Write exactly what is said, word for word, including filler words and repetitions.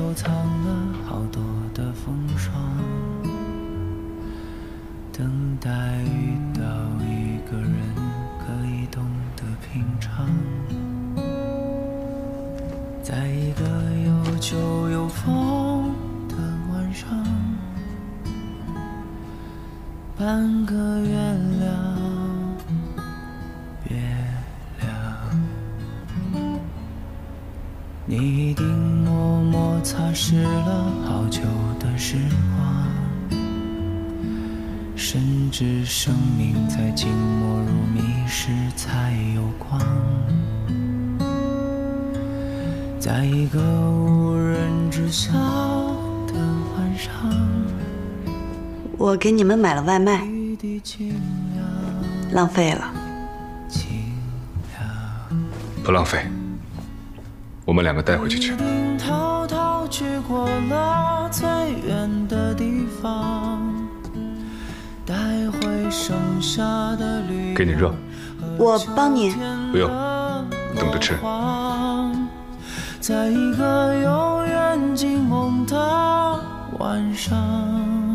手藏了好多的风霜，等待遇到一个人可以懂得品尝，在一个有酒有风的晚上，半个月亮。 你一定默默擦拭了好久的时光，甚至生命在静默如迷时才有光。在一个无人知晓的晚上，我给你们买了外卖，浪费了。不浪费。 我们两个带回去吃。滔滔去过了最远的地方，带回剩下的旅。给你热。我帮你。不用，等着吃。在一个永远惊梦的晚上。